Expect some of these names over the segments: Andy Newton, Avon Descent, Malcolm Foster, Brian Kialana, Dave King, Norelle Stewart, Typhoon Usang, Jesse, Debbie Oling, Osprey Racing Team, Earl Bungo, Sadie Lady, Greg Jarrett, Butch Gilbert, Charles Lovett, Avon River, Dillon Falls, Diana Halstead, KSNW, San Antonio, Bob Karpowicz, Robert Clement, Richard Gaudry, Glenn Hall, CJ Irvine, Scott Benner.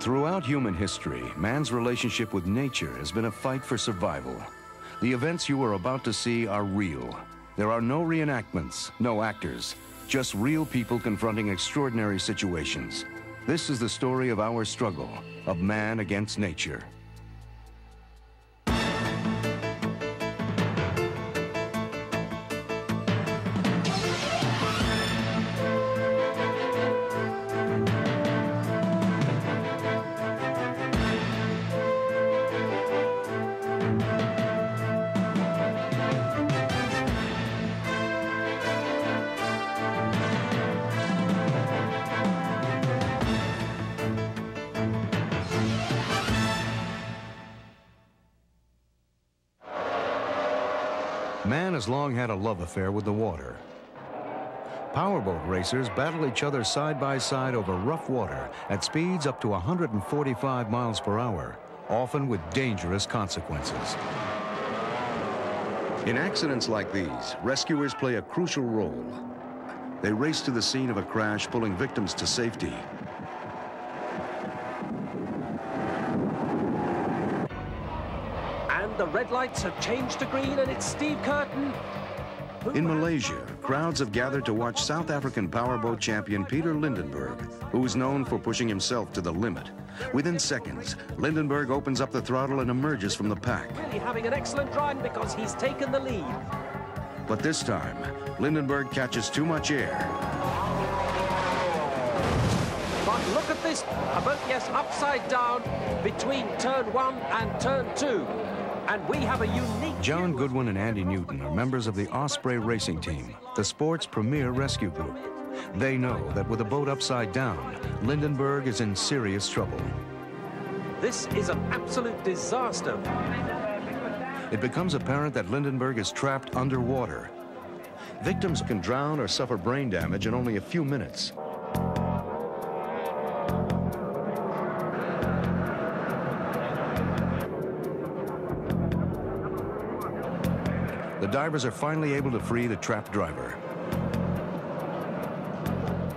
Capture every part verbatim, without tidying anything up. Throughout human history, man's relationship with nature has been a fight for survival. The events you are about to see are real. There are no reenactments, no actors, just real people confronting extraordinary situations. This is the story of our struggle, of man against nature. Man has long had a love affair with the water. Powerboat racers battle each other side by side over rough water at speeds up to one hundred forty-five miles per hour, often with dangerous consequences. In accidents like these, rescuers play a crucial role. They race to the scene of a crash, pulling victims to safety. The red lights have changed to green, and it's Steve Curtin. In Malaysia, crowds have gathered to watch South African powerboat champion Peter Lindenberg, who is known for pushing himself to the limit. Within seconds, Lindenberg opens up the throttle and emerges from the pack. Really having an excellent run because he's taken the lead. But this time, Lindenberg catches too much air. But look at this, a boat, yes, upside down between turn one and turn two. And we have a unique... John Goodwin and Andy Newton are members of the Osprey Racing Team, the sport's premier rescue group. They know that with a boat upside down, Lindenberg is in serious trouble. This is an absolute disaster. It becomes apparent that Lindenberg is trapped underwater. Victims can drown or suffer brain damage in only a few minutes. The divers are finally able to free the trapped driver.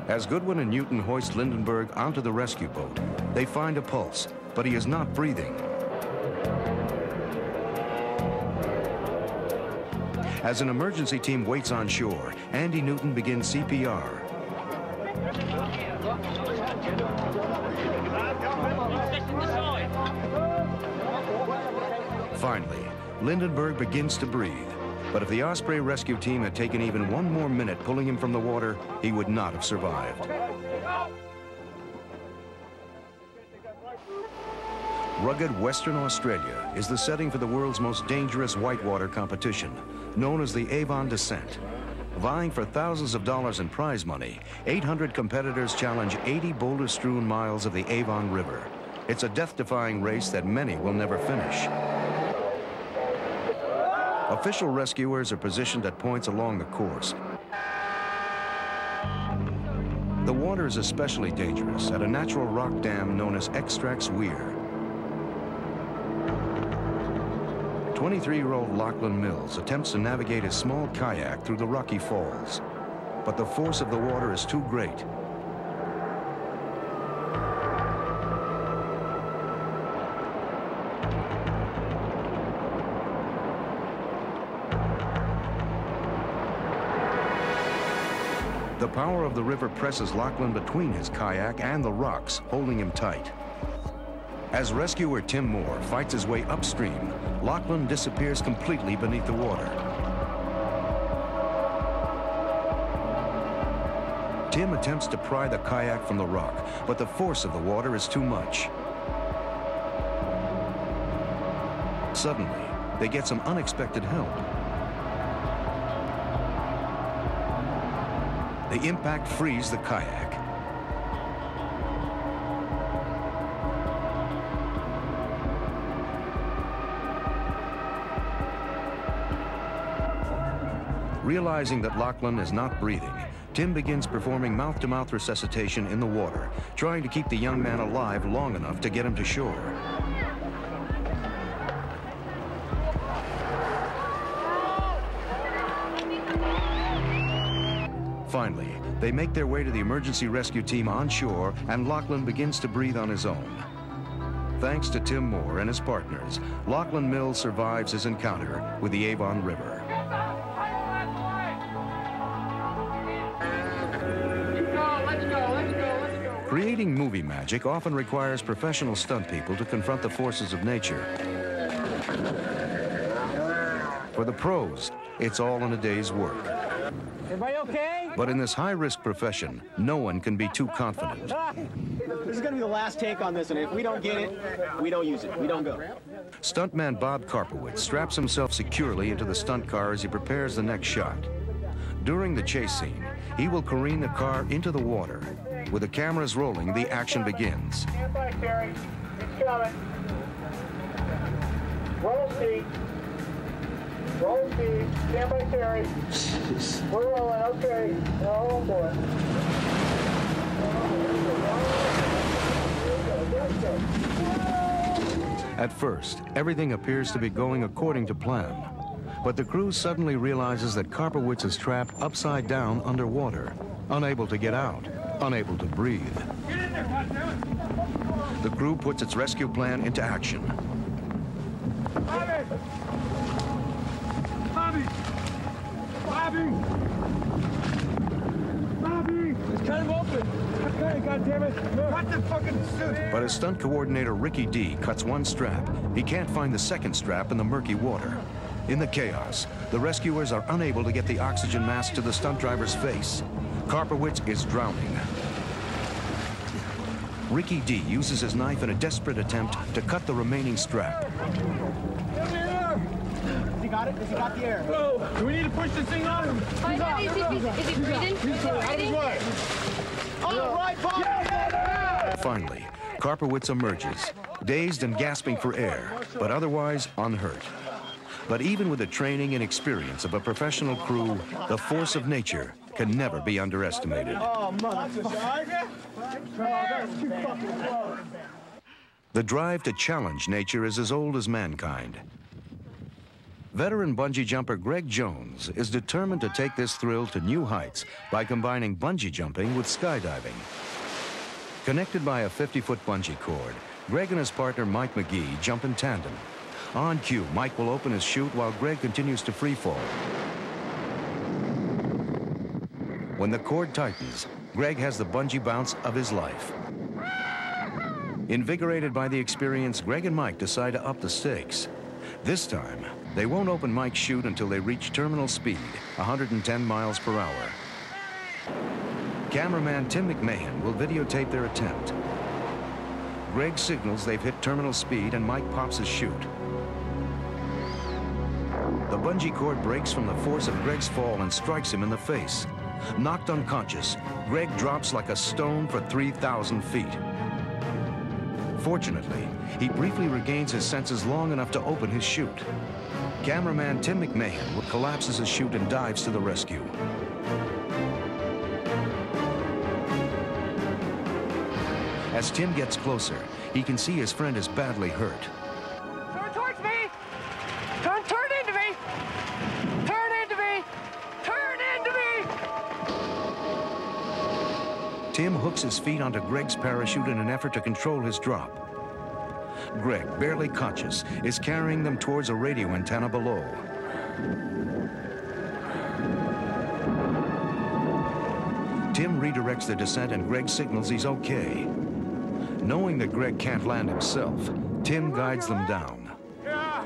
As Goodwin and Newton hoist Lindenberg onto the rescue boat, they find a pulse, but he is not breathing. As an emergency team waits on shore, Andy Newton begins C P R. Finally, Lindenberg begins to breathe. But if the Osprey rescue team had taken even one more minute pulling him from the water, he would not have survived. Rugged Western Australia is the setting for the world's most dangerous whitewater competition, known as the Avon Descent. Vying for thousands of dollars in prize money, eight hundred competitors challenge eighty boulder-strewn miles of the Avon River. It's a death-defying race that many will never finish. Official rescuers are positioned at points along the course. The water is especially dangerous at a natural rock dam known as Extract's Weir. twenty-three-year-old Lachlan Mills attempts to navigate his small kayak through the rocky falls, but the force of the water is too great. The power of the river presses Lachlan between his kayak and the rocks, holding him tight. As rescuer Tim Moore fights his way upstream, Lachlan disappears completely beneath the water. Tim attempts to pry the kayak from the rock, but the force of the water is too much. Suddenly, they get some unexpected help. The impact frees the kayak. Realizing that Lachlan is not breathing, Tim begins performing mouth-to-mouth resuscitation in the water, trying to keep the young man alive long enough to get him to shore. Finally, they make their way to the emergency rescue team on shore, and Lachlan begins to breathe on his own. Thanks to Tim Moore and his partners, Lachlan Mills survives his encounter with the Avon River. Creating movie magic often requires professional stunt people to confront the forces of nature. For the pros, it's all in a day's work. Everybody okay? But in this high-risk profession, no one can be too confident. This is going to be the last take on this, and if we don't get it, we don't use it. We don't go. Stuntman Bob Karpowicz straps himself securely into the stunt car as he prepares the next shot. During the chase scene, he will careen the car into the water. With the cameras rolling, the action begins. Stand by, Terry. It's coming. Roll speed. Roll speed. Stand by, Terry. We're rolling. Okay. Oh, boy. At first, everything appears to be going according to plan. But the crew suddenly realizes that Karpowicz is trapped upside down underwater, unable to get out, unable to breathe. Get in there, how's it doing? The crew puts its rescue plan into action. Bobby! Bobby! Bobby! Bobby! It's kind of open. Okay, goddammit. Cut the fucking suit. But his stunt coordinator, Ricky D, cuts one strap. He can't find the second strap in the murky water. In the chaos, the rescuers are unable to get the oxygen mask to the stunt driver's face. Karpowicz is drowning. Ricky D uses his knife in a desperate attempt to cut the remaining strap. Has he got it? Has he got the air? No. We need to push this thing on him. Is he breathing? Is he breathing? All right, Bob. Finally, Karpowicz emerges, dazed and gasping for air, but otherwise unhurt. But even with the training and experience of a professional crew, the force of nature can never be underestimated. Oh, motherfucker. The drive to challenge nature is as old as mankind. Veteran bungee jumper Greg Jones is determined to take this thrill to new heights by combining bungee jumping with skydiving. Connected by a fifty-foot bungee cord, Greg and his partner Mike McGee jump in tandem. On cue, Mike will open his chute while Greg continues to free fall. When the cord tightens, Greg has the bungee bounce of his life. Invigorated by the experience, Greg and Mike decide to up the stakes. This time, they won't open Mike's chute until they reach terminal speed, one hundred ten miles per hour. Cameraman Tim McMahon will videotape their attempt. Greg signals they've hit terminal speed, and Mike pops his chute. The bungee cord breaks from the force of Greg's fall and strikes him in the face. Knocked unconscious, Greg drops like a stone for three thousand feet. Fortunately, he briefly regains his senses long enough to open his chute. Cameraman Tim McMahon collapses his chute and dives to the rescue. As Tim gets closer, he can see his friend is badly hurt. Turn towards me! Turn, turn into me! Turn into me! Turn into me! Tim hooks his feet onto Greg's parachute in an effort to control his drop. Greg, barely conscious, is carrying them towards a radio antenna below. Tim redirects the descent, and Greg signals he's okay. Knowing that Greg can't land himself, Tim guides them down. Yeah,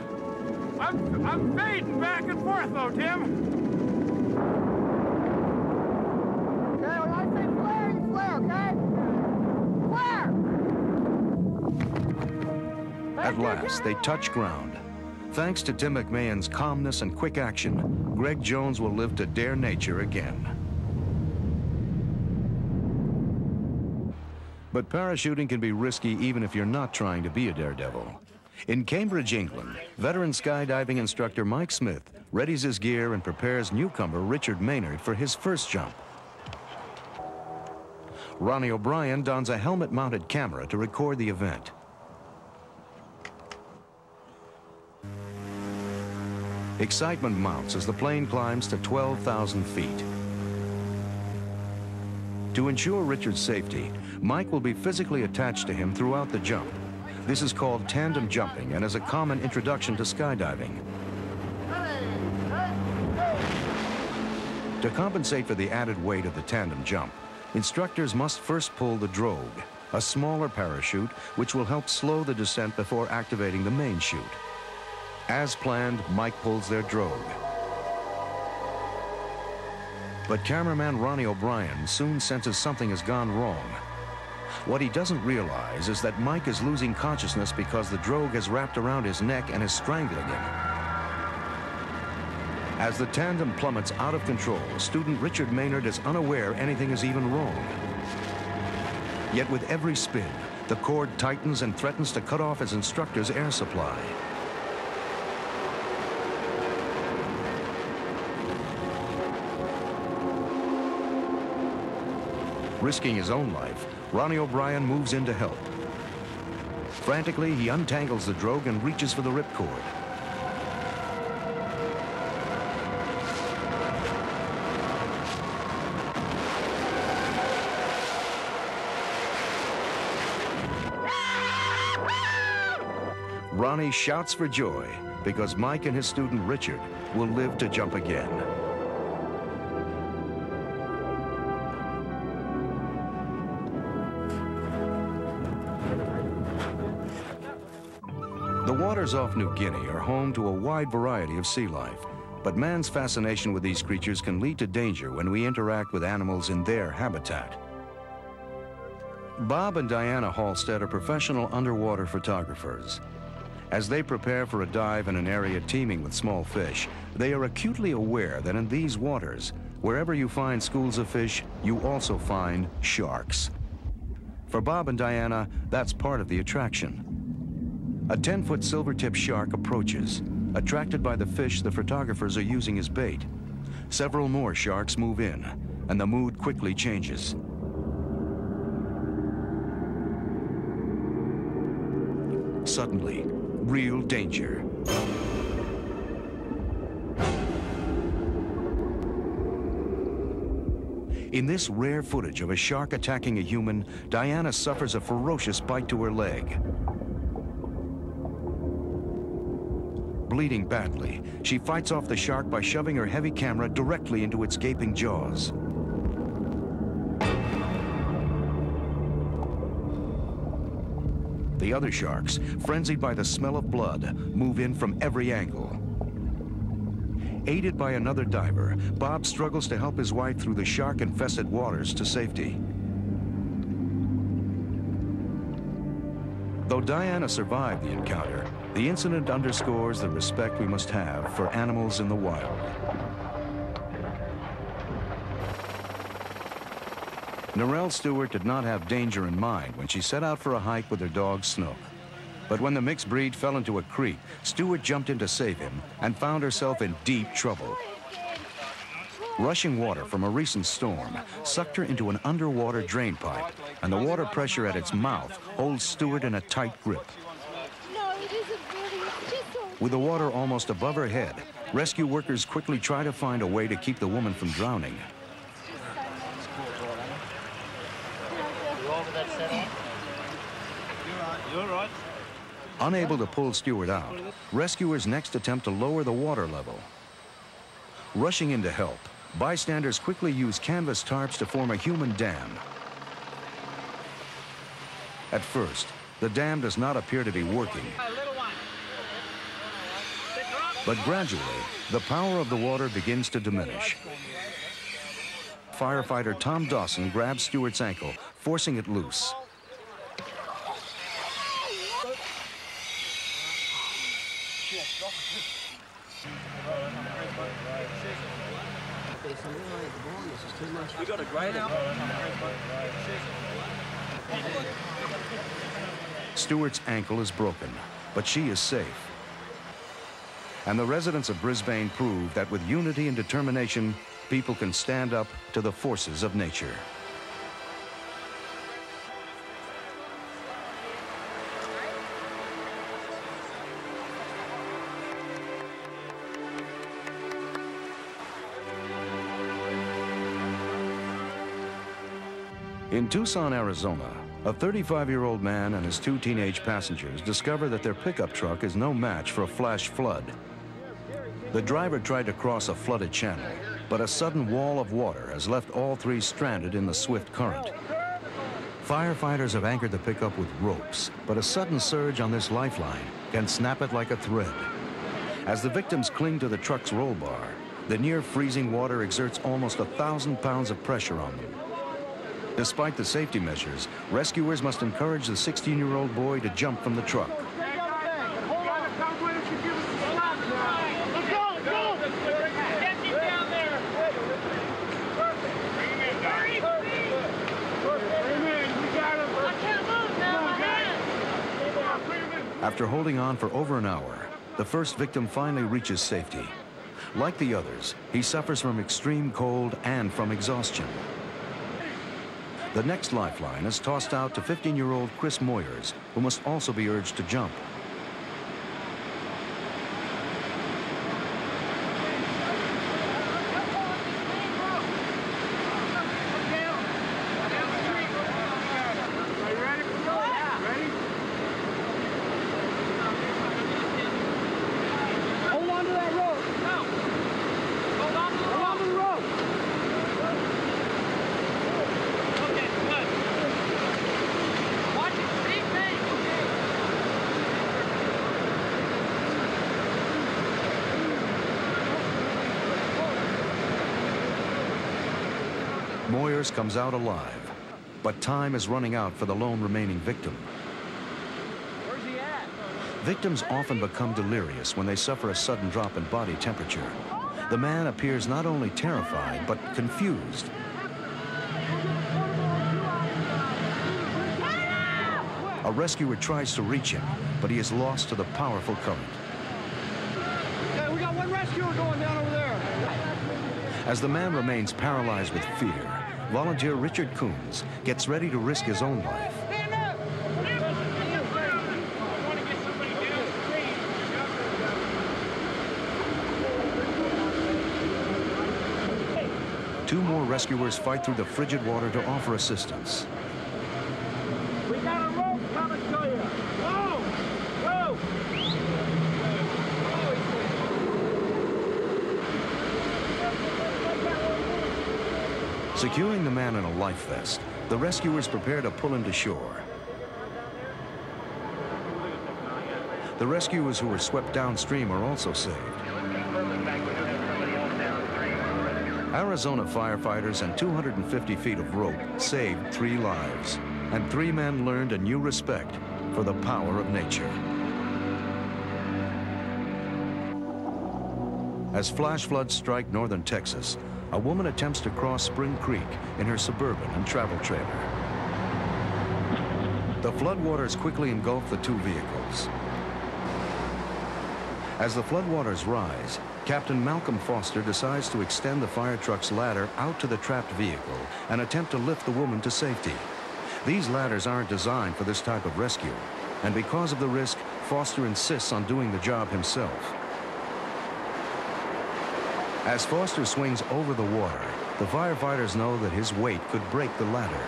I'm, I'm fading back and forth, though, Tim. Okay, when I say flare, you flare, okay? Flare! At last, they touch ground. Thanks to Tim McMahon's calmness and quick action, Greg Jones will live to dare nature again. But parachuting can be risky even if you're not trying to be a daredevil. In Cambridge, England, veteran skydiving instructor Mike Smith readies his gear and prepares newcomer Richard Maynard for his first jump. Ronnie O'Brien dons a helmet-mounted camera to record the event. Excitement mounts as the plane climbs to twelve thousand feet. To ensure Richard's safety, Mike will be physically attached to him throughout the jump. This is called tandem jumping and is a common introduction to skydiving. To compensate for the added weight of the tandem jump, instructors must first pull the drogue, a smaller parachute which will help slow the descent before activating the main chute. As planned, Mike pulls their drogue. But cameraman Ronnie O'Brien soon senses something has gone wrong. What he doesn't realize is that Mike is losing consciousness because the drogue has wrapped around his neck and is strangling him. As the tandem plummets out of control, student Richard Maynard is unaware anything is even wrong. Yet with every spin, the cord tightens and threatens to cut off his instructor's air supply. Risking his own life, Ronnie O'Brien moves in to help. Frantically, he untangles the drogue and reaches for the ripcord. Ronnie shouts for joy because Mike and his student Richard will live to jump again. The waters off New Guinea are home to a wide variety of sea life, but man's fascination with these creatures can lead to danger when we interact with animals in their habitat. Bob and Diana Halstead are professional underwater photographers. As they prepare for a dive in an area teeming with small fish, they are acutely aware that in these waters, wherever you find schools of fish, you also find sharks. For Bob and Diana, that's part of the attraction. A ten-foot silvertip shark approaches, attracted by the fish the photographers are using as bait. Several more sharks move in, and the mood quickly changes. Suddenly, real danger. In this rare footage of a shark attacking a human, Diana suffers a ferocious bite to her leg. Bleeding badly, she fights off the shark by shoving her heavy camera directly into its gaping jaws. The other sharks, frenzied by the smell of blood, move in from every angle. Aided by another diver, Bob struggles to help his wife through the shark-infested waters to safety. Though Diana survived the encounter, the incident underscores the respect we must have for animals in the wild. Norelle Stewart did not have danger in mind when she set out for a hike with her dog Snook. But when the mixed breed fell into a creek, Stewart jumped in to save him and found herself in deep trouble. Rushing water from a recent storm sucked her into an underwater drain pipe, and the water pressure at its mouth holds Stewart in a tight grip. With the water almost above her head, rescue workers quickly try to find a way to keep the woman from drowning. Unable to pull Stewart out, rescuers next attempt to lower the water level. Rushing in to help, bystanders quickly use canvas tarps to form a human dam. At first, the dam does not appear to be working. But gradually, the power of the water begins to diminish. Firefighter Tom Dawson grabs Stewart's ankle, forcing it loose. We got a great out. Stewart's ankle is broken, but she is safe. And the residents of Brisbane prove that with unity and determination, people can stand up to the forces of nature. In Tucson, Arizona, a thirty-five-year-old man and his two teenage passengers discover that their pickup truck is no match for a flash flood. The driver tried to cross a flooded channel, but a sudden wall of water has left all three stranded in the swift current. Firefighters have anchored the pickup with ropes, but a sudden surge on this lifeline can snap it like a thread. As the victims cling to the truck's roll bar, the near-freezing water exerts almost a thousand pounds of pressure on them. Despite the safety measures, rescuers must encourage the sixteen-year-old boy to jump from the truck. After holding on for over an hour, the first victim finally reaches safety. Like the others, he suffers from extreme cold and from exhaustion. The next lifeline is tossed out to fifteen-year-old Chris Moyers, who must also be urged to jump. Comes out alive, but time is running out for the lone remaining victim. Where's he at? Victims often become delirious when they suffer a sudden drop in body temperature. The man appears not only terrified, but confused. A rescuer tries to reach him, but he is lost to the powerful current. Hey, we got one rescuer going down over there. As the man remains paralyzed with fear, volunteer Richard Coons gets ready to risk his own life. Two more rescuers fight through the frigid water to offer assistance. We got a rope coming to you. Go! Go! Securing the man in a life vest, the rescuers prepare to pull him to shore. The rescuers who were swept downstream are also saved. Arizona firefighters and two hundred fifty feet of rope saved three lives, and three men learned a new respect for the power of nature. As flash floods strike northern Texas, a woman attempts to cross Spring Creek in her Suburban and travel trailer. The floodwaters quickly engulf the two vehicles. As the floodwaters rise, Captain Malcolm Foster decides to extend the fire truck's ladder out to the trapped vehicle and attempt to lift the woman to safety. These ladders aren't designed for this type of rescue, and because of the risk, Foster insists on doing the job himself. As Foster swings over the water, the firefighters know that his weight could break the ladder.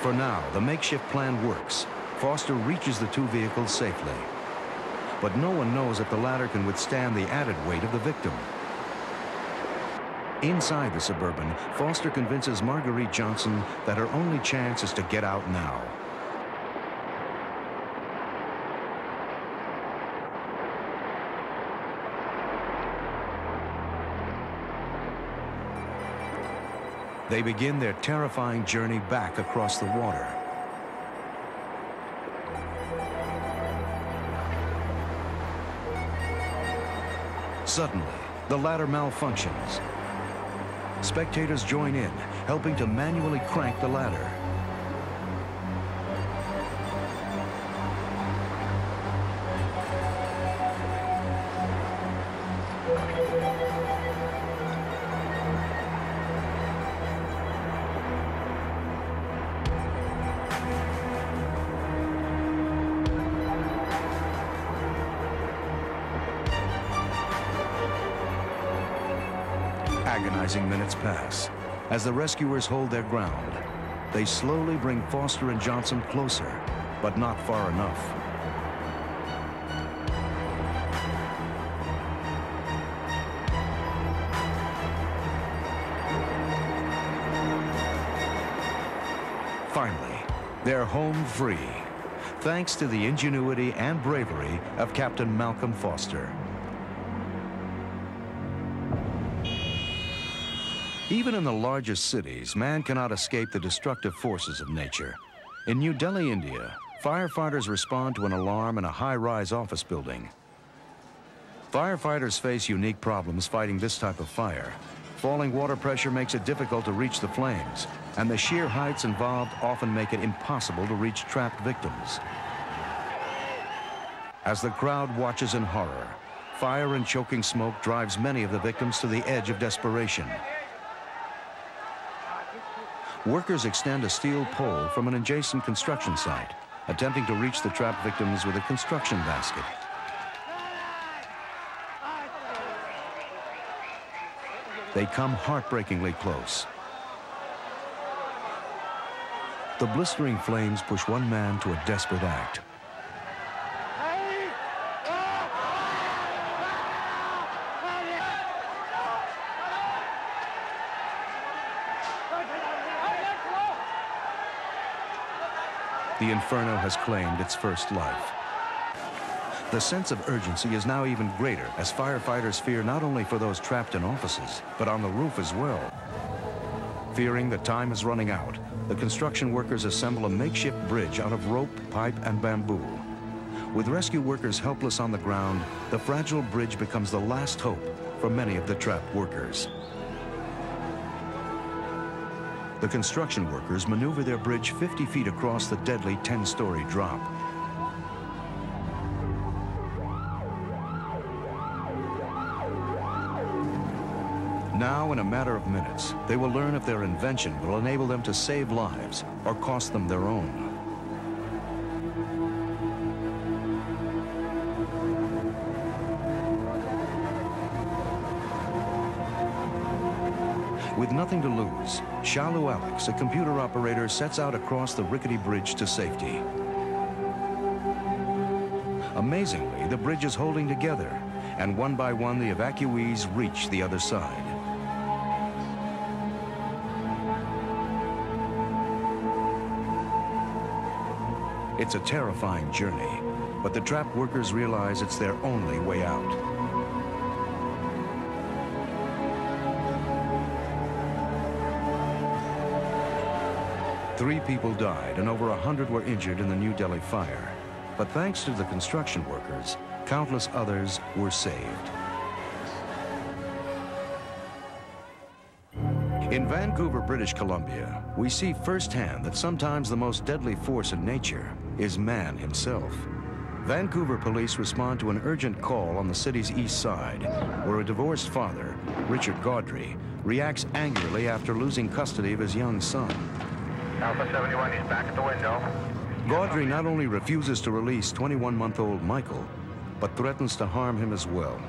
For now, the makeshift plan works. Foster reaches the two vehicles safely. But no one knows if the ladder can withstand the added weight of the victim. Inside the Suburban, Foster convinces Marguerite Johnson that her only chance is to get out now. They begin their terrifying journey back across the water. Suddenly, the ladder malfunctions. Spectators join in, helping to manually crank the ladder. Minutes pass. As the rescuers hold their ground, they slowly bring Foster and Johnson closer, but not far enough. Finally, they're home free, thanks to the ingenuity and bravery of Captain Malcolm Foster. Even in the largest cities, man cannot escape the destructive forces of nature. In New Delhi, India, firefighters respond to an alarm in a high-rise office building. Firefighters face unique problems fighting this type of fire. Falling water pressure makes it difficult to reach the flames, and the sheer heights involved often make it impossible to reach trapped victims. As the crowd watches in horror, fire and choking smoke drives many of the victims to the edge of desperation. Workers extend a steel pole from an adjacent construction site, attempting to reach the trapped victims with a construction basket. They come heartbreakingly close. The blistering flames push one man to a desperate act. The inferno has claimed its first life. The sense of urgency is now even greater as firefighters fear not only for those trapped in offices, but on the roof as well. Fearing that time is running out, the construction workers assemble a makeshift bridge out of rope, pipe, and bamboo. With rescue workers helpless on the ground, the fragile bridge becomes the last hope for many of the trapped workers. The construction workers maneuver their bridge fifty feet across the deadly ten-story drop. Now, in a matter of minutes, they will learn if their invention will enable them to save lives or cost them their own. With nothing to lose, Shalu Alex, a computer operator, sets out across the rickety bridge to safety. Amazingly, the bridge is holding together, and one by one, the evacuees reach the other side. It's a terrifying journey, but the trapped workers realize it's their only way out. Three people died and over a hundred were injured in the New Delhi fire. But thanks to the construction workers, countless others were saved. In Vancouver, British Columbia, we see firsthand that sometimes the most deadly force in nature is man himself. Vancouver police respond to an urgent call on the city's east side, where a divorced father, Richard Gaudry, reacts angrily after losing custody of his young son. Alpha seventy-one, he's back at the window. Gaudry not only refuses to release twenty-one-month-old Michael, but threatens to harm him as well.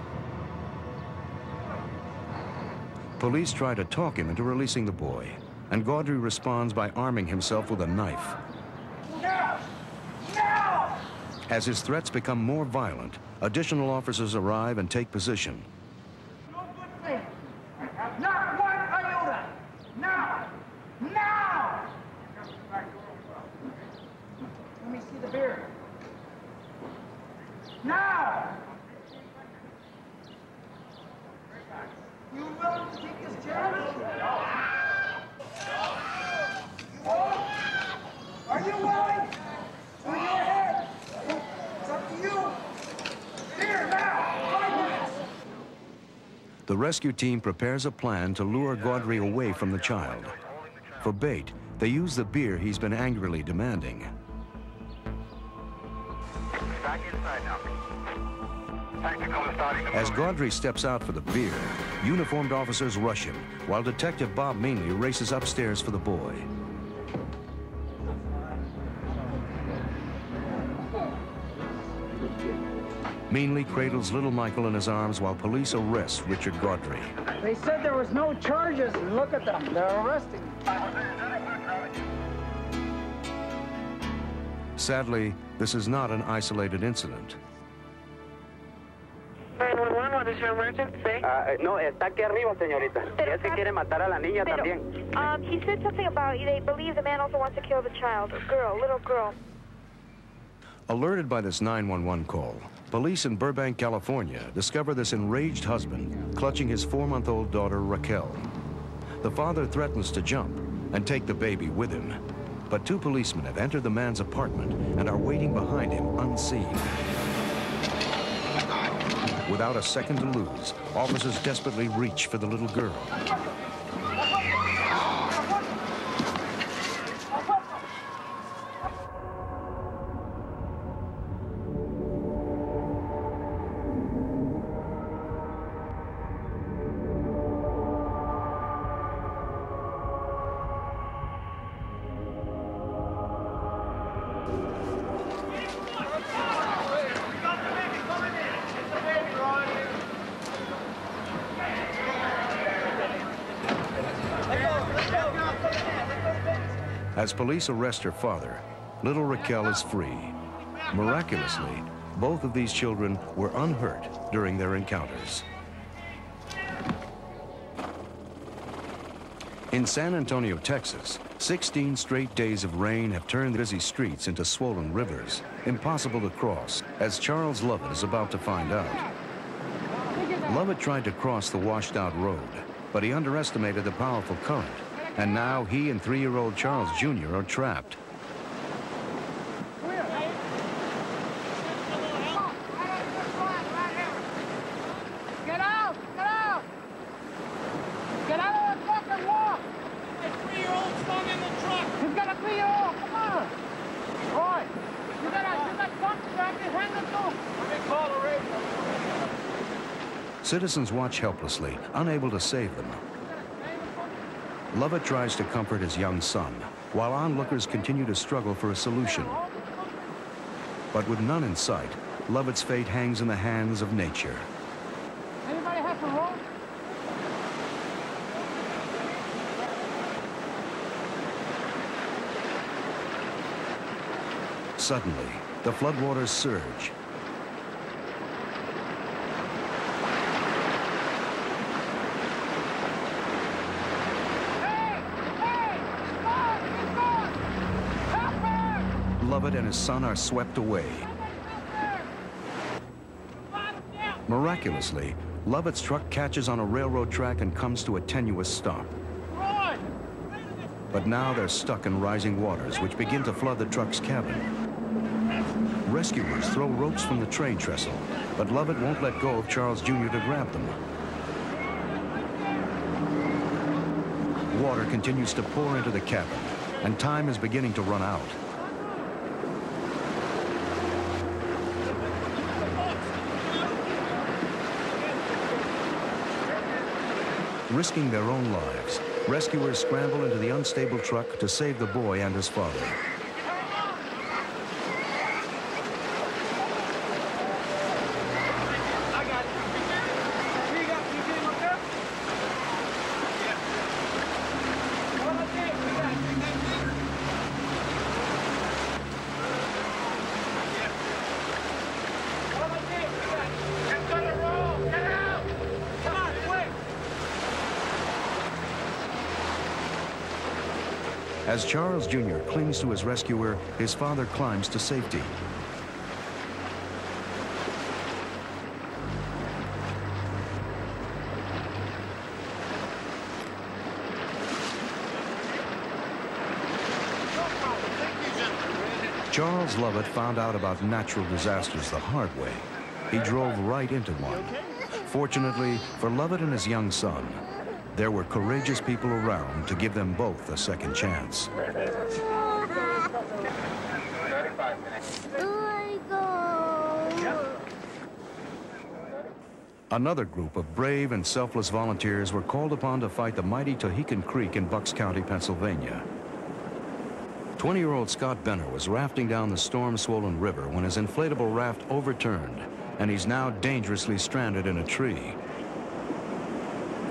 Police try to talk him into releasing the boy, and Gaudry responds by arming himself with a knife. No! No! As his threats become more violent, additional officers arrive and take position. The rescue team prepares a plan to lure Gaudry away from the child. For bait, they use the beer he's been angrily demanding. Back inside now. As Gaudry steps out for the beer, uniformed officers rush him, while Detective Bob Mainley races upstairs for the boy. meanly cradles little Michael in his arms while police arrest Richard Gaudry. They said there was no charges, and look at them, they're arresting. Sadly, this is not an isolated incident. nine one one, what is your emergency? Uh, no, está aquí arriba, señorita. Él se quiere matar a la niña también. Um, he said something about they believe the man also wants to kill the child, a girl, little girl. Alerted by this nine one one call, police in Burbank, California, discover this enraged husband clutching his four-month-old daughter, Raquel. The father threatens to jump and take the baby with him, but two policemen have entered the man's apartment and are waiting behind him unseen. Without a second to lose, officers desperately reach for the little girl. As police arrest her father, little Raquel is free. Miraculously, both of these children were unhurt during their encounters. In San Antonio, Texas, sixteen straight days of rain have turned busy streets into swollen rivers, impossible to cross, as Charles Lovett is about to find out. Lovett tried to cross the washed-out road, but he underestimated the powerful current. And now he and three-year-old Charles Junior are trapped. Get out! Get out! Get out of the truck and walk! That three-year-old's stuck in the truck! He's got a three-year-old! Come on! Roy! You got a, got truck strapped in hanging loose! Let me call the radio. Citizens watch helplessly, unable to save them. Lovett tries to comfort his young son, while onlookers continue to struggle for a solution. But with none in sight, Lovett's fate hangs in the hands of nature. Anybody have some rope? Suddenly, the floodwaters surge. Lovett and his son are swept away. Miraculously, Lovett's truck catches on a railroad track and comes to a tenuous stop. But now they're stuck in rising waters, which begin to flood the truck's cabin. Rescuers throw ropes from the train trestle, but Lovett won't let go of Charles Junior to grab them. Water continues to pour into the cabin, and time is beginning to run out. Risking their own lives, rescuers scramble into the unstable truck to save the boy and his father. I got you. You got you up there? As Charles Junior clings to his rescuer, his father climbs to safety. Charles Lovett found out about natural disasters the hard way. He drove right into one. Fortunately for Lovett and his young son, there were courageous people around to give them both a second chance. Another group of brave and selfless volunteers were called upon to fight the mighty Tohican Creek in Bucks County, Pennsylvania. twenty-year-old Scott Benner was rafting down the storm-swollen river when his inflatable raft overturned and he's now dangerously stranded in a tree.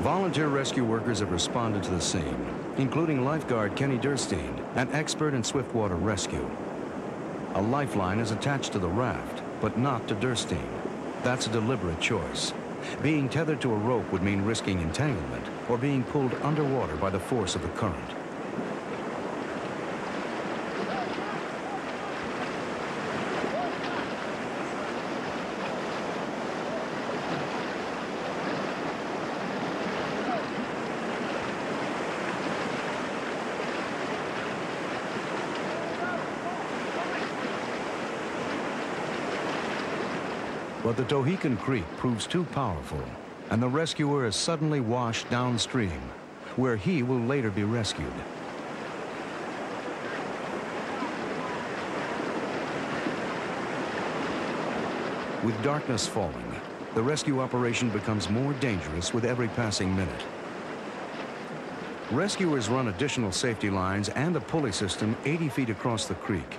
Volunteer rescue workers have responded to the scene, including lifeguard Kenny Durstein, an expert in swiftwater rescue. A lifeline is attached to the raft, but not to Durstein. That's a deliberate choice. Being tethered to a rope would mean risking entanglement or being pulled underwater by the force of the current. But the Tohican Creek proves too powerful, and the rescuer is suddenly washed downstream, where he will later be rescued. With darkness falling, the rescue operation becomes more dangerous with every passing minute. Rescuers run additional safety lines and a pulley system eighty feet across the creek.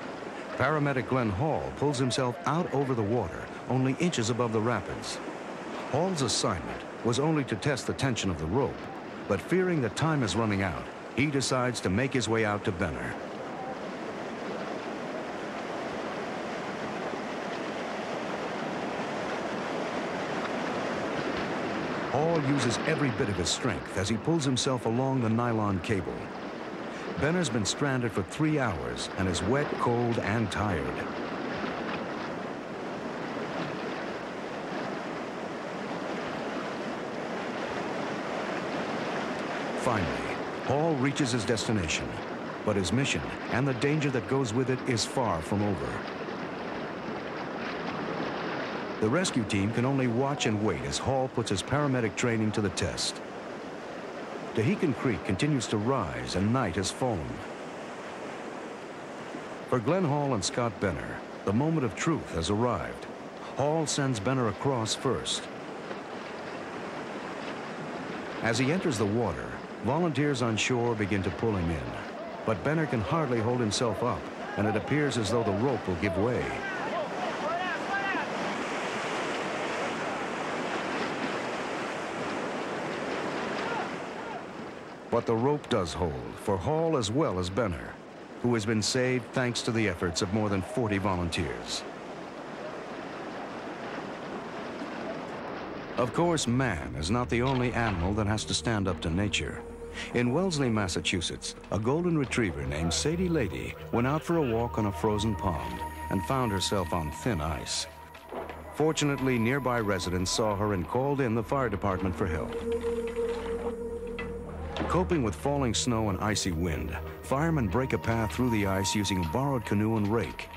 Paramedic Glenn Hall pulls himself out over the water, only inches above the rapids. Hall's assignment was only to test the tension of the rope, but fearing that time is running out, he decides to make his way out to Benner. Hall uses every bit of his strength as he pulls himself along the nylon cable. Benner's been stranded for three hours and is wet, cold, and tired. Finally, Hall reaches his destination, but his mission and the danger that goes with it is far from over. The rescue team can only watch and wait as Hall puts his paramedic training to the test. Tohican Creek continues to rise and night has fallen. For Glenn Hall and Scott Benner, the moment of truth has arrived. Hall sends Benner across first. As he enters the water, volunteers on shore begin to pull him in. But Benner can hardly hold himself up, and it appears as though the rope will give way. But the rope does hold for Hall as well as Benner, who has been saved thanks to the efforts of more than forty volunteers. Of course, man is not the only animal that has to stand up to nature. In Wellesley, Massachusetts, a golden retriever named Sadie Lady went out for a walk on a frozen pond and found herself on thin ice. Fortunately, nearby residents saw her and called in the fire department for help. Coping with falling snow and icy wind, firemen break a path through the ice using a borrowed canoe and rake.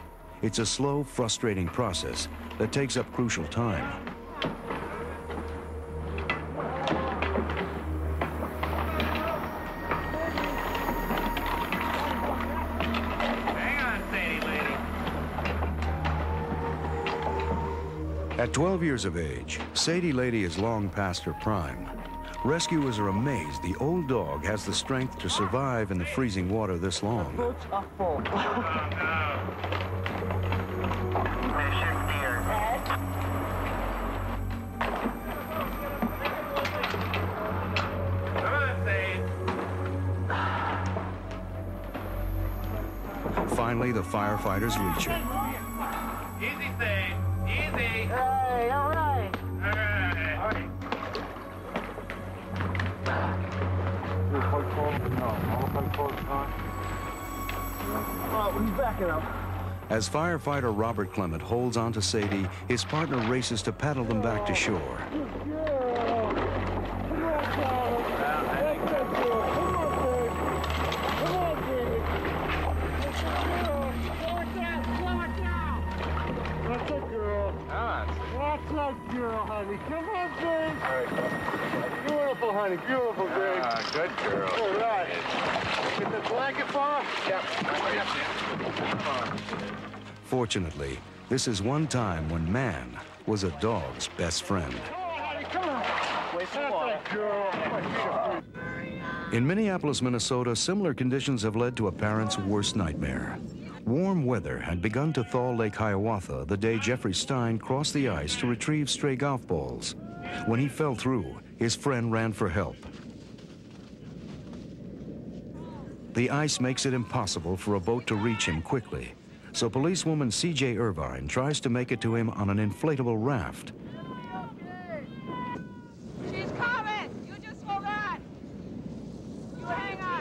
It's a slow, frustrating process that takes up crucial time. Hang on, Sadie Lady. At twelve years of age, Sadie Lady is long past her prime. Rescuers are amazed the old dog has the strength to survive in the freezing water this long. The boats are full. They should be dead. Come on, Sadie. Finally, the firefighters reach her. Easy, Sadie. Easy. Hey, all right. All right. All right. As firefighter Robert Clement holds on to Sadie, his partner races to paddle them back to shore. Beautiful, Greg. Uh, good girl. All right. Get the blanket for her? Yep. Right up. Fortunately, this is one time when man was a dog's best friend. In Minneapolis, Minnesota, similar conditions have led to a parent's worst nightmare. Warm weather had begun to thaw Lake Hiawatha the day Jeffrey Stein crossed the ice to retrieve stray golf balls. When he fell through, his friend ran for help. The ice makes it impossible for a boat to reach him quickly, so policewoman C J Irvine tries to make it to him on an inflatable raft. She's coming! You just hold on! You hang on!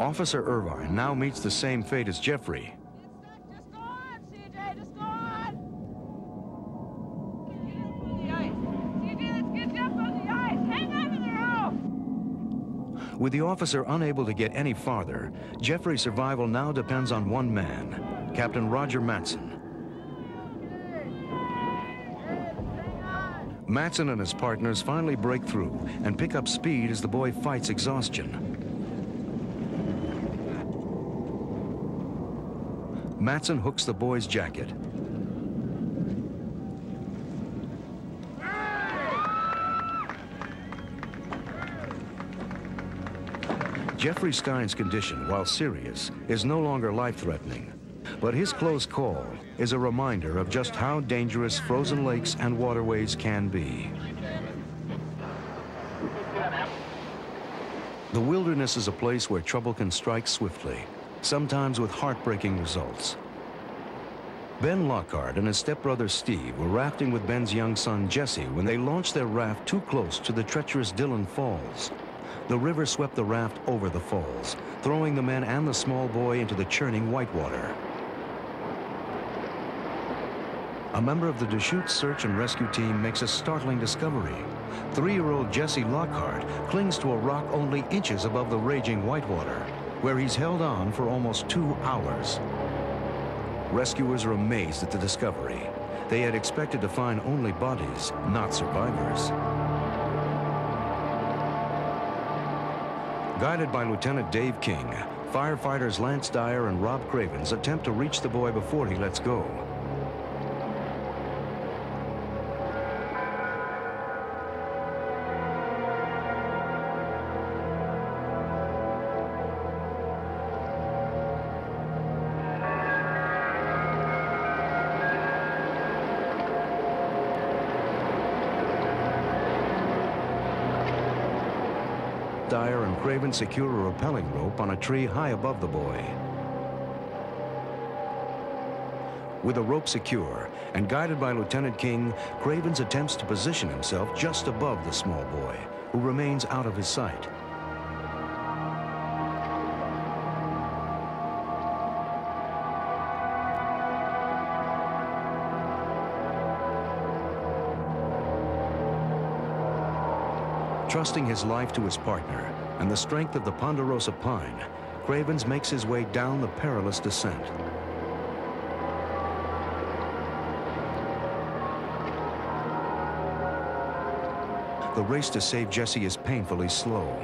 Officer Irvine now meets the same fate as Jeffrey. Just go on, C J, just go on. Get up on the ice. C J, let's get Jeff on the ice. Hang on to the rope. With the officer unable to get any farther, Jeffrey's survival now depends on one man, Captain Roger Matson. Matson and his partners finally break through and pick up speed as the boy fights exhaustion. Matson hooks the boy's jacket. Jeffrey Stein's condition, while serious, is no longer life-threatening. But his close call is a reminder of just how dangerous frozen lakes and waterways can be. The wilderness is a place where trouble can strike swiftly, sometimes with heartbreaking results. Ben Lockhart and his stepbrother Steve were rafting with Ben's young son Jesse when they launched their raft too close to the treacherous Dillon Falls. The river swept the raft over the falls, throwing the men and the small boy into the churning whitewater. A member of the Deschutes search and rescue team makes a startling discovery. Three-year-old Jesse Lockhart clings to a rock only inches above the raging whitewater, where he's held on for almost two hours. Rescuers are amazed at the discovery. They had expected to find only bodies, not survivors. Guided by Lieutenant Dave King, firefighters Lance Dyer and Rob Cravens attempt to reach the boy before he lets go. Dyer and Craven secure a rappelling rope on a tree high above the boy. With the rope secure and guided by Lieutenant King, Cravens attempts to position himself just above the small boy, who remains out of his sight. Trusting his life to his partner and the strength of the Ponderosa pine, Cravens makes his way down the perilous descent. The race to save Jesse is painfully slow.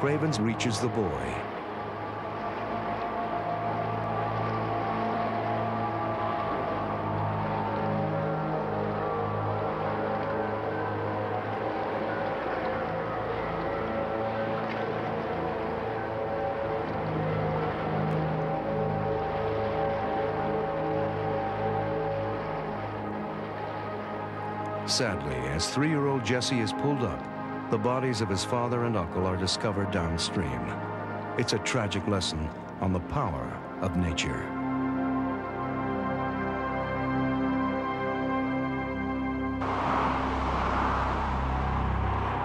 Cravens reaches the boy. Sadly, as three-year-old Jesse is pulled up, the bodies of his father and uncle are discovered downstream. It's a tragic lesson on the power of nature.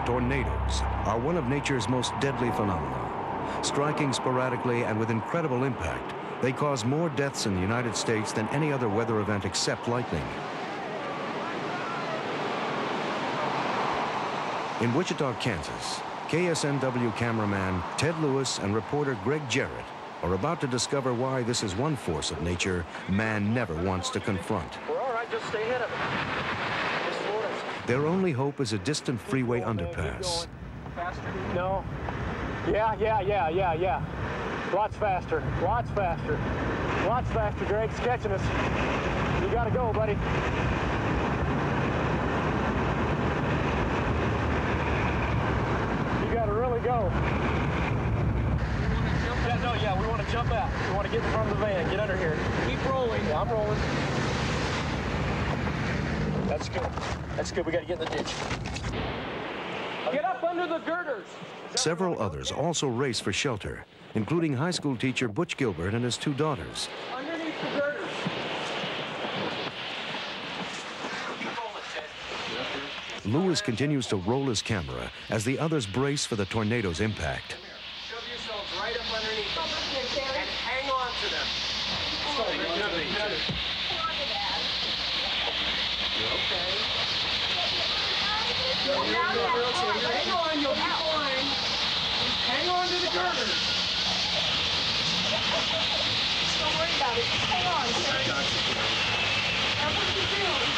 Tornadoes are one of nature's most deadly phenomena. Striking sporadically and with incredible impact, they cause more deaths in the United States than any other weather event except lightning. In Wichita, Kansas, K S N W cameraman Ted Lewis and reporter Greg Jarrett are about to discover why this is one force of nature man never wants to confront. We're all right, just stay ahead of it. Just slow down. Their only hope is a distant freeway underpass. No. Yeah, yeah, yeah, yeah, yeah. Lots faster, lots faster, lots faster, Greg's catching us. You gotta go, buddy. You gotta really go. Yeah, no, yeah, we wanna jump out. We wanna get in front of the van, get under here. Keep rolling. Yeah, I'm rolling. That's good. That's good, we gotta get in the ditch. Get up under the girders. Several others also race for shelter, including high school teacher Butch Gilbert and his two daughters. Underneath the girders. Lewis continues to roll his camera as the others brace for the tornado's impact. Shove yourselves right up underneath them and hang on to them. Hang on, you'll be fine. Hang on to the girders. Don't worry about it. Just hang on. That's what you do.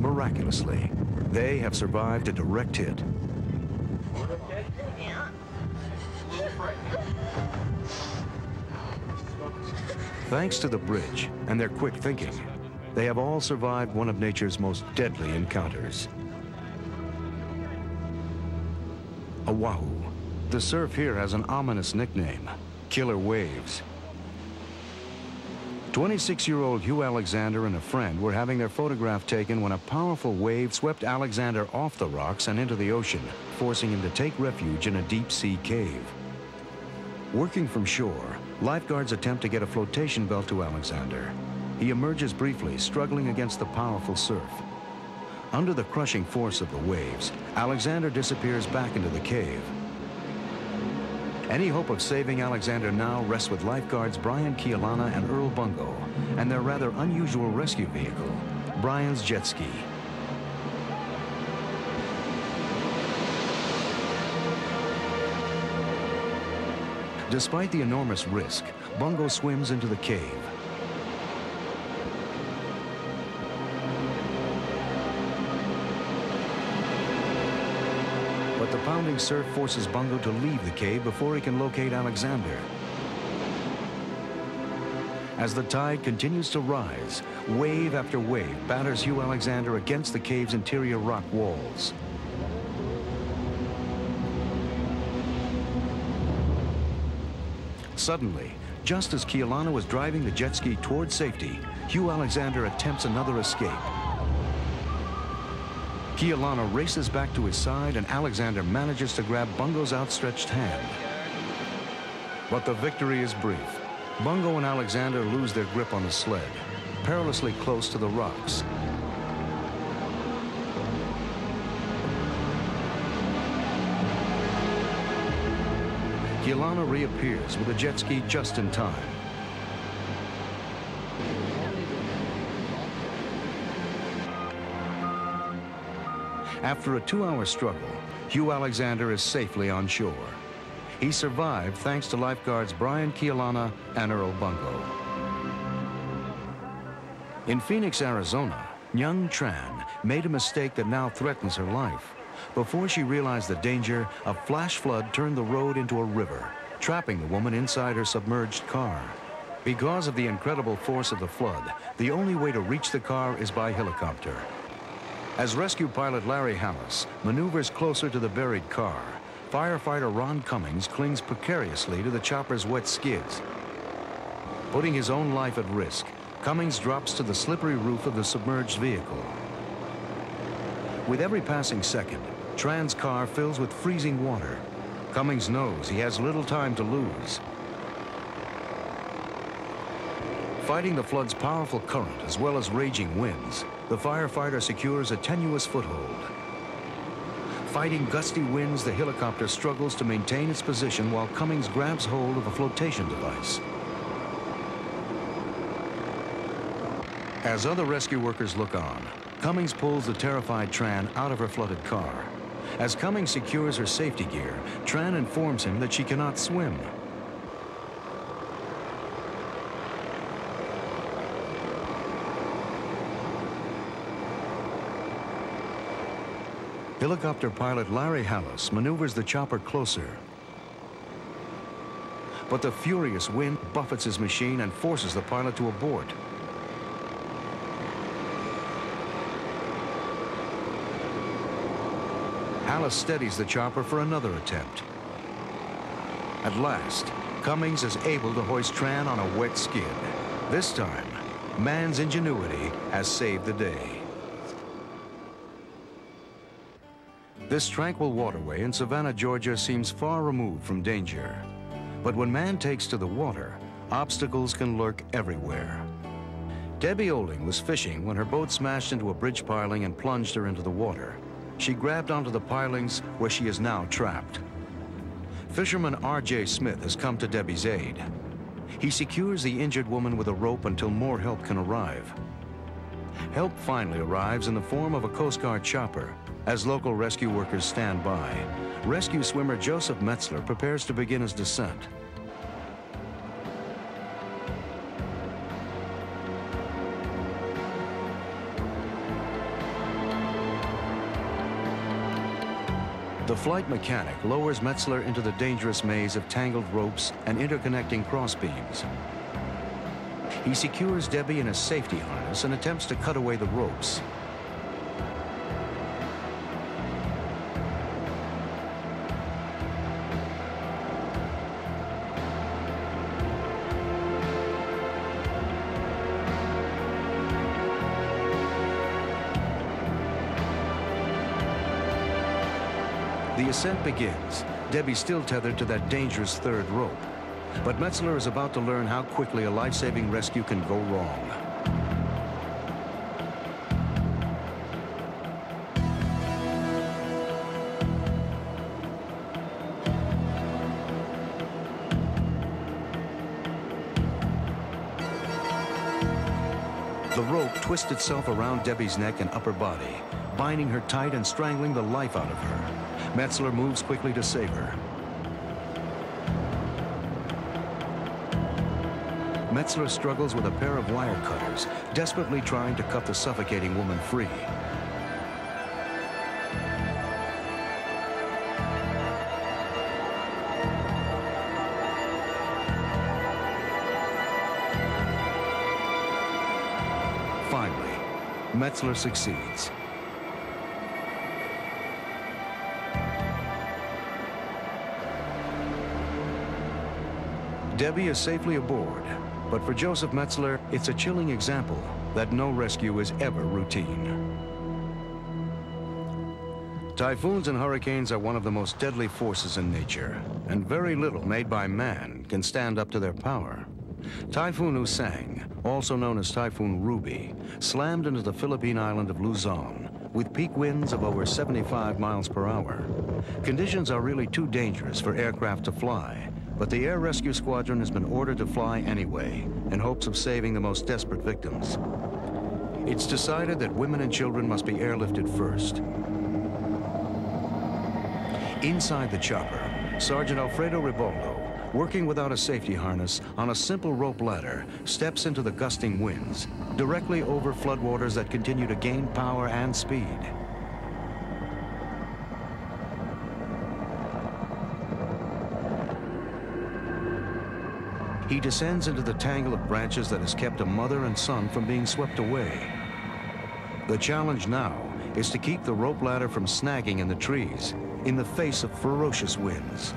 Miraculously, they have survived a direct hit. Thanks to the bridge and their quick thinking, they have all survived one of nature's most deadly encounters. Oahu. The surf here has an ominous nickname, Killer Waves. twenty-six-year-old Hugh Alexander and a friend were having their photograph taken when a powerful wave swept Alexander off the rocks and into the ocean, forcing him to take refuge in a deep-sea cave. Working from shore, lifeguards attempt to get a flotation belt to Alexander. He emerges briefly, struggling against the powerful surf. Under the crushing force of the waves, Alexander disappears back into the cave. Any hope of saving Alexander now rests with lifeguards Brian Kialana and Earl Bungo and their rather unusual rescue vehicle, Brian's jet ski. Despite the enormous risk, Bungo swims into the cave. The pounding surf forces Bungo to leave the cave before he can locate Alexander. As the tide continues to rise, wave after wave batters Hugh Alexander against the cave's interior rock walls. Suddenly, just as Kialana was driving the jet ski toward safety, Hugh Alexander attempts another escape. Kialana races back to his side, and Alexander manages to grab Bungo's outstretched hand. But the victory is brief. Bungo and Alexander lose their grip on the sled, perilously close to the rocks. Kialana reappears with a jet ski just in time. After a two-hour struggle, Hugh Alexander is safely on shore. He survived thanks to lifeguards Brian Kialana and Earl Bungo. In Phoenix, Arizona, Nhung Tran made a mistake that now threatens her life. Before she realized the danger, a flash flood turned the road into a river, trapping the woman inside her submerged car. Because of the incredible force of the flood, the only way to reach the car is by helicopter. As rescue pilot Larry Hallis maneuvers closer to the buried car, firefighter Ron Cummings clings precariously to the chopper's wet skids. Putting his own life at risk, Cummings drops to the slippery roof of the submerged vehicle. With every passing second, Tran's car fills with freezing water. Cummings knows he has little time to lose. Fighting the flood's powerful current as well as raging winds, the firefighter secures a tenuous foothold. Fighting gusty winds, the helicopter struggles to maintain its position while Cummings grabs hold of a flotation device. As other rescue workers look on, Cummings pulls the terrified Tran out of her flooded car. As Cummings secures her safety gear, Tran informs him that she cannot swim. Helicopter pilot Larry Hallis maneuvers the chopper closer. But the furious wind buffets his machine and forces the pilot to abort. Hallis steadies the chopper for another attempt. At last, Cummings is able to hoist Tran on a wet skid. This time, man's ingenuity has saved the day. This tranquil waterway in Savannah, Georgia seems far removed from danger. But when man takes to the water, obstacles can lurk everywhere. Debbie Oling was fishing when her boat smashed into a bridge piling and plunged her into the water. She grabbed onto the pilings where she is now trapped. Fisherman R J Smith has come to Debbie's aid. He secures the injured woman with a rope until more help can arrive. Help finally arrives in the form of a Coast Guard chopper as local rescue workers stand by. Rescue swimmer Joseph Metzler prepares to begin his descent. The flight mechanic lowers Metzler into the dangerous maze of tangled ropes and interconnecting crossbeams. He secures Debbie in a safety harness and attempts to cut away the ropes. The ascent begins, Debbie still tethered to that dangerous third rope. But Metzler is about to learn how quickly a life-saving rescue can go wrong. The rope twists itself around Debbie's neck and upper body, binding her tight and strangling the life out of her. Metzler moves quickly to save her. Metzler struggles with a pair of wire cutters, desperately trying to cut the suffocating woman free. Finally, Metzler succeeds. Debbie is safely aboard. But for Joseph Metzler, it's a chilling example that no rescue is ever routine. Typhoons and hurricanes are one of the most deadly forces in nature, and very little made by man can stand up to their power. Typhoon Usang, also known as Typhoon Ruby, slammed into the Philippine island of Luzon with peak winds of over seventy-five miles per hour. Conditions are really too dangerous for aircraft to fly, but the Air Rescue Squadron has been ordered to fly anyway in hopes of saving the most desperate victims. It's decided that women and children must be airlifted first. Inside the chopper, Sergeant Alfredo Riboldo, working without a safety harness on a simple rope ladder, steps into the gusting winds, directly over floodwaters that continue to gain power and speed. He descends into the tangle of branches that has kept a mother and son from being swept away. The challenge now is to keep the rope ladder from snagging in the trees in the face of ferocious winds.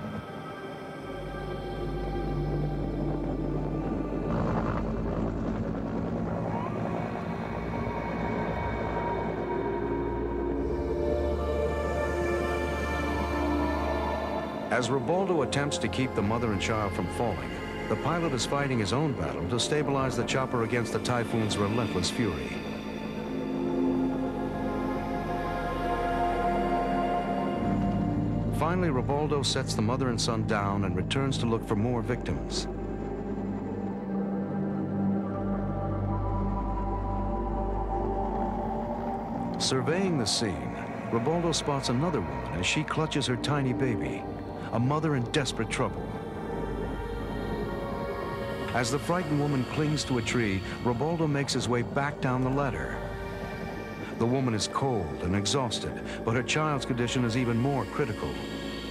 As As Ribaldo attempts to keep the mother and child from falling, the pilot is fighting his own battle to stabilize the chopper against the typhoon's relentless fury. Finally, Ribaldo sets the mother and son down and returns to look for more victims. Surveying the scene, Ribaldo spots another woman as she clutches her tiny baby, a mother in desperate trouble. As the frightened woman clings to a tree, Ribaldo makes his way back down the ladder. The woman is cold and exhausted, but her child's condition is even more critical.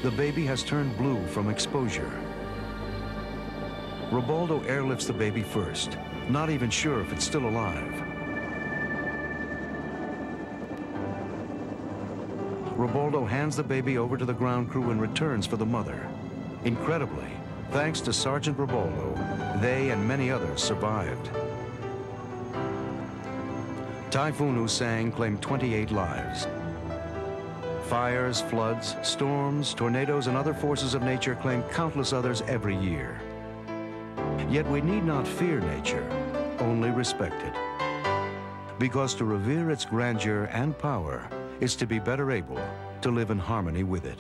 The baby has turned blue from exposure. Ribaldo airlifts the baby first, not even sure if it's still alive. Ribaldo hands the baby over to the ground crew and returns for the mother. Incredibly, thanks to Sergeant Ribaldo, they and many others survived. Typhoon Hussein claimed twenty-eight lives. Fires, floods, storms, tornadoes, and other forces of nature claim countless others every year. Yet we need not fear nature, only respect it. Because to revere its grandeur and power, is to be better able to live in harmony with it.